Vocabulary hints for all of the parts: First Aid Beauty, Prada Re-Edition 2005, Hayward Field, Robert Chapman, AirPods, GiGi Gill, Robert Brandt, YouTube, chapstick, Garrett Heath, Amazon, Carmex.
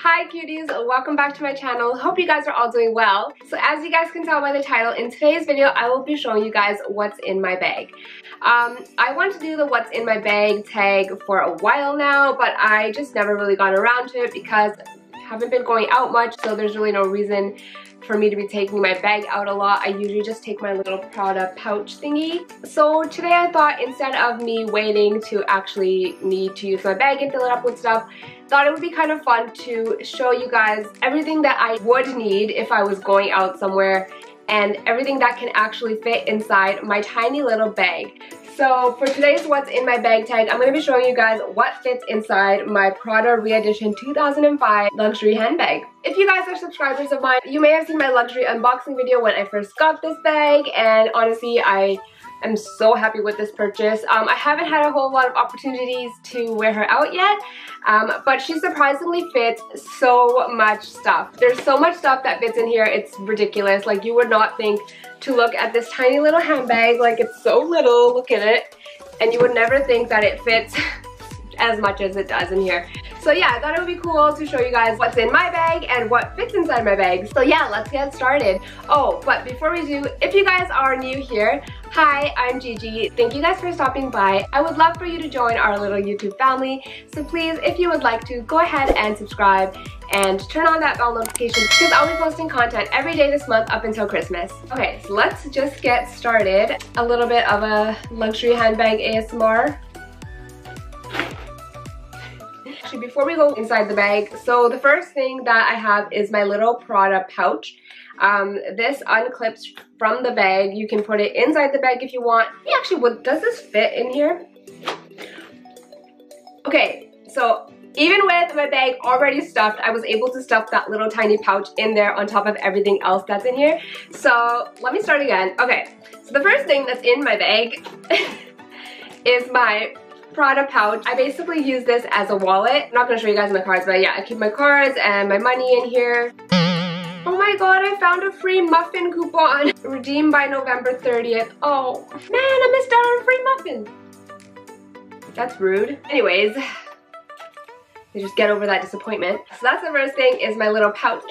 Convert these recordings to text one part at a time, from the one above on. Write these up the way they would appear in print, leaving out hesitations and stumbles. Hi cuties, welcome back to my channel. Hope you guys are all doing well. So as you guys can tell by the title, in today's video I will be showing you guys what's in my bag. I want to do the what's in my bag tag for a while now, but I just never really got around to it because I haven't been going out much, so there's really no reason for me to be taking my bag out a lot. I usually just take my little Prada pouch thingy. So today I thought, instead of me waiting to actually need to use my bag and fill it up with stuff, thought it would be kind of fun to show you guys everything that I would need if I was going out somewhere and everything that can actually fit inside my tiny little bag. So for today's what's in my bag tag, I'm going to be showing you guys what fits inside my Prada Re-Edition 2005 luxury handbag. If you guys are subscribers of mine, you may have seen my luxury unboxing video when I first got this bag, and honestly I'm so happy with this purchase. I haven't had a whole lot of opportunities to wear her out yet, but she surprisingly fits so much stuff. There's so much stuff that fits in here, it's ridiculous. Like, you would not think to look at this tiny little handbag, like it's so little, look at it, and you would never think that it fits as much as it does in here. So yeah, I thought it would be cool to show you guys what's in my bag and what fits inside my bag. So yeah, let's get started. Oh, but before we do, if you guys are new here, hi, I'm Gigi. Thank you guys for stopping by. I would love for you to join our little YouTube family. So please, if you would like to, go ahead and subscribe and turn on that bell notification because I'll be posting content every day this month up until Christmas. Okay, so let's just get started. A little bit of a luxury handbag ASMR. Actually, before we go inside the bag, so the first thing that I have is my little Prada pouch. This unclips from the bag. You can put it inside the bag if you want. Actually, does this fit in here? Okay, so even with my bag already stuffed, I was able to stuff that little tiny pouch in there on top of everything else that's in here. So let me start again. Okay, so the first thing that's in my bag is my Prada pouch. I basically use this as a wallet. I'm not gonna show you guys my cards, but yeah, I keep my cards and my money in here. Oh my god, I found a free muffin coupon. Redeemed by November 30th. Oh, man, I missed out on a free muffin. That's rude. Anyways, I just get over that disappointment. So that's the first thing, is my little pouch.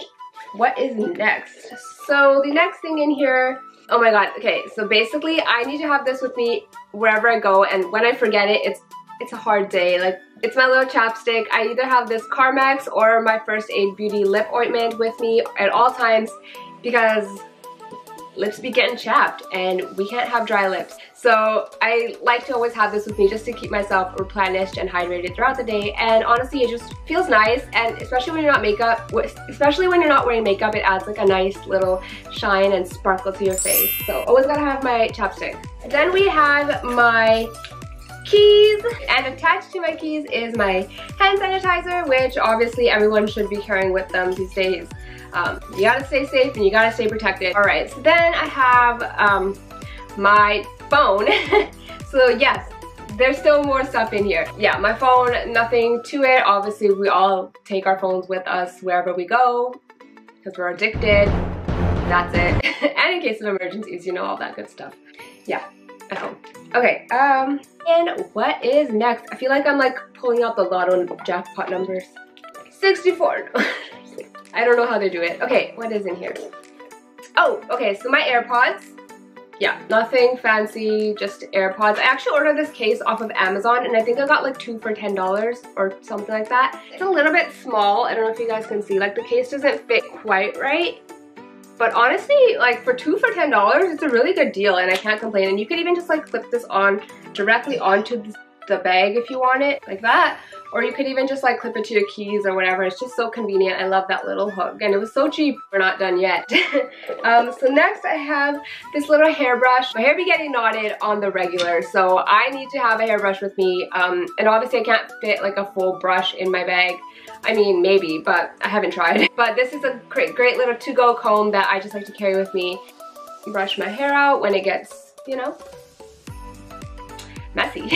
What is next? So the next thing in here, oh my god, okay, so basically I need to have this with me wherever I go, and when I forget it, it's a hard day. Like, it's my little chapstick. I either have this Carmex or my First Aid Beauty lip ointment with me at all times because lips be getting chapped and we can't have dry lips. So I like to always have this with me just to keep myself replenished and hydrated throughout the day, and honestly it just feels nice, and especially when you're not wearing makeup, it adds like a nice little shine and sparkle to your face. So always gotta have my chapstick. Then we have my keys, and attached to my keys is my hand sanitizer, which obviously everyone should be carrying with them these days. You gotta stay safe and you gotta stay protected. Alright, so then I have my phone. So yes, there's still more stuff in here. Yeah, my phone, nothing to it. Obviously we all take our phones with us wherever we go because we're addicted. That's it. And in case of emergencies, you know, all that good stuff. Yeah, at home. Okay, and what is next? I feel like I'm like pulling out the lotto jackpot numbers. 64. I don't know how they do it. Okay, what is in here? Oh, okay, so my AirPods. Yeah, nothing fancy, just AirPods. I actually ordered this case off of Amazon, and I think I got like 2 for $10 or something like that. It's a little bit small. I don't know if you guys can see. Like, the case doesn't fit quite right. But honestly, like, for 2 for $10, it's a really good deal, and I can't complain. And you could even just like clip this on directly onto the bag if you want it, like that. Or you could even just like clip it to your keys or whatever. It's just so convenient. I love that little hook, and it was so cheap. We're not done yet. So next I have this little hairbrush. My hair be getting knotted on the regular, so I need to have a hairbrush with me. And obviously I can't fit like a full brush in my bag. I mean, maybe, but I haven't tried. But this is a great little to-go comb that I just like to carry with me. Brush my hair out when it gets, you know, messy.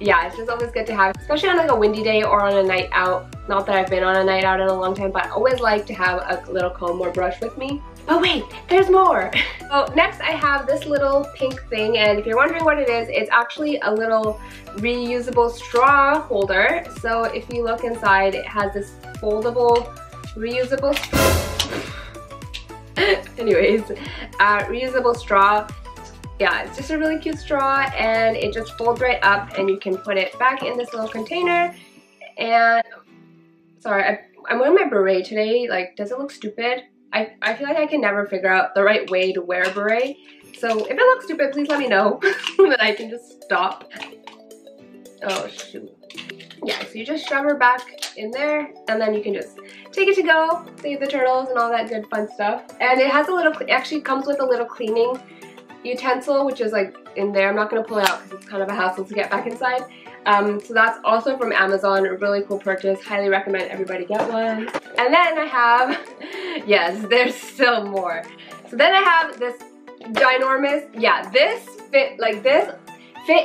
Yeah, it's just always good to have, especially on like a windy day or on a night out. Not that I've been on a night out in a long time, but I always like to have a little comb or brush with me. Oh wait, there's more! So next I have this little pink thing, and if you're wondering what it is, it's actually a little reusable straw holder. So if you look inside, it has this foldable, reusable straw. Anyways, reusable straw. Yeah, it's just a really cute straw, and it just folds right up, and you can put it back in this little container. And sorry, I'm wearing my beret today. Like, does it look stupid? I feel like I can never figure out the right way to wear a beret. So if it looks stupid, please let me know so that I can just stop. Oh shoot. Yeah, so you just shove her back in there, and then you can just take it to go, save the turtles and all that good fun stuff. And it has a little, actually comes with a little cleaning utensil, which is like in there. I'm not going to pull it out because it's kind of a hassle to get back inside. So that's also from Amazon, a really cool purchase. Highly recommend everybody get one. And then I have, yes, there's still more. So then I have this ginormous, yeah, this fit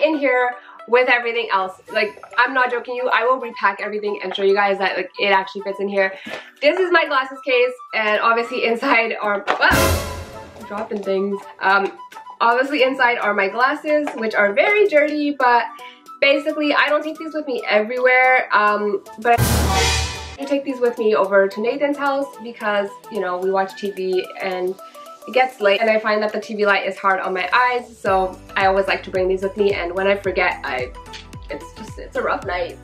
in here with everything else. Like, I'm not joking you, I will repack everything and show you guys that like it actually fits in here. This is my glasses case, and obviously inside are, whoa, dropping things. Obviously inside are my glasses, which are very dirty, but basically I don't take these with me everywhere, but I take these with me over to Nathan's house because, you know, we watch TV and it gets late, and I find that the TV light is hard on my eyes, so I always like to bring these with me, and when I forget, it's a rough night.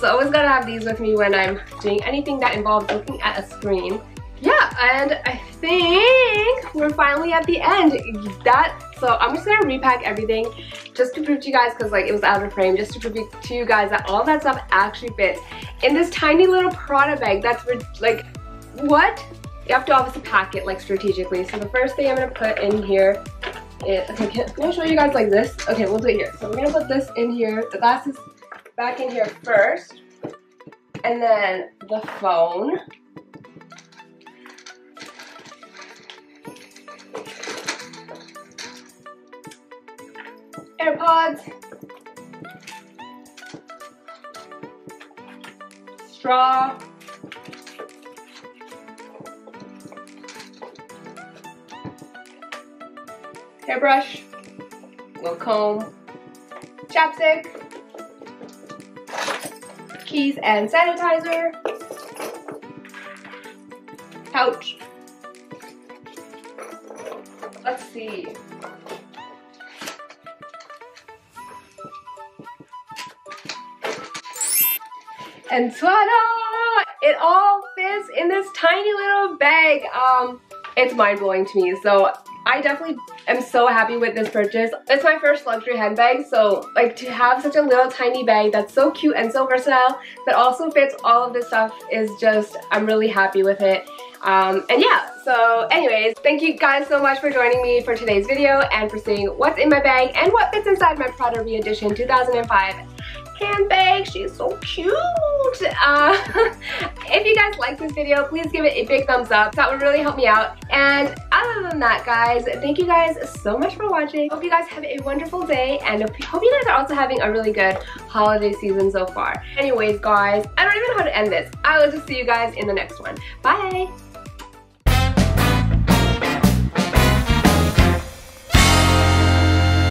So I always gotta have these with me when I'm doing anything that involves looking at a screen. Yeah, and I think we're finally at the end. So I'm just gonna repack everything just to prove to you guys, because like it was out of frame, just to prove to you guys that all that stuff actually fits in this tiny little Prada bag. That's like, what? You have to obviously pack it like strategically. So the first thing I'm gonna put in here is, okay, I'm gonna show you guys like this. Okay, we'll do it here. So we're gonna put this in here, the glasses back in here first, and then the phone. AirPods, straw, hairbrush, little comb, chapstick, keys and sanitizer, pouch. Let's see. And ta-da! It all fits in this tiny little bag. It's mind-blowing to me. So I definitely am so happy with this purchase. It's my first luxury handbag, so like to have such a little tiny bag that's so cute and so versatile that also fits all of this stuff is just, I'm really happy with it. And yeah, so anyways, thank you guys so much for joining me for today's video and for seeing what's in my bag and what fits inside my Prada Re-Edition 2005 handbag. She's so cute. If you guys like this video, please give it a big thumbs up. That would really help me out. And other than that, guys, thank you guys so much for watching. Hope you guys have a wonderful day, and hope you guys are also having a really good holiday season so far. Anyways, guys, I don't even know how to end this. I will just see you guys in the next one. Bye!